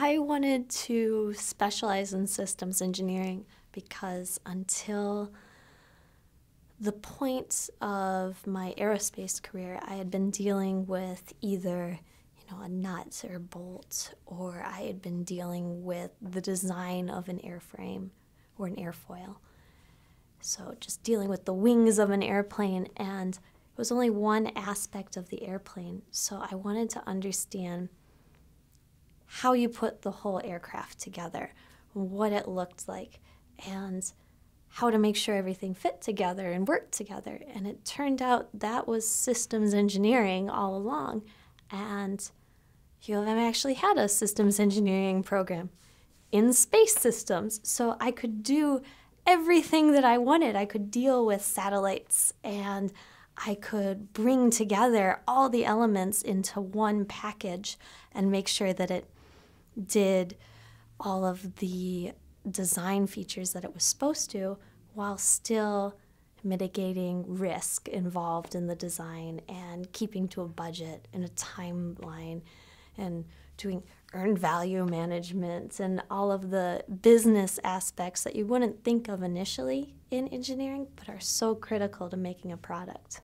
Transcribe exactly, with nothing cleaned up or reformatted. I wanted to specialize in systems engineering because until the point of my aerospace career, I had been dealing with either you know, a nut or a bolt, or I had been dealing with the design of an airframe or an airfoil. So just dealing with the wings of an airplane, and it was only one aspect of the airplane. So I wanted to understand how you put the whole aircraft together, what it looked like, and how to make sure everything fit together and worked together. And it turned out that was systems engineering all along. And U of M actually had a systems engineering program in space systems. So I could do everything that I wanted. I could deal with satellites, and I could bring together all the elements into one package and make sure that it did all of the design features that it was supposed to, while still mitigating risk involved in the design and keeping to a budget and a timeline and doing earned value management and all of the business aspects that you wouldn't think of initially in engineering but are so critical to making a product.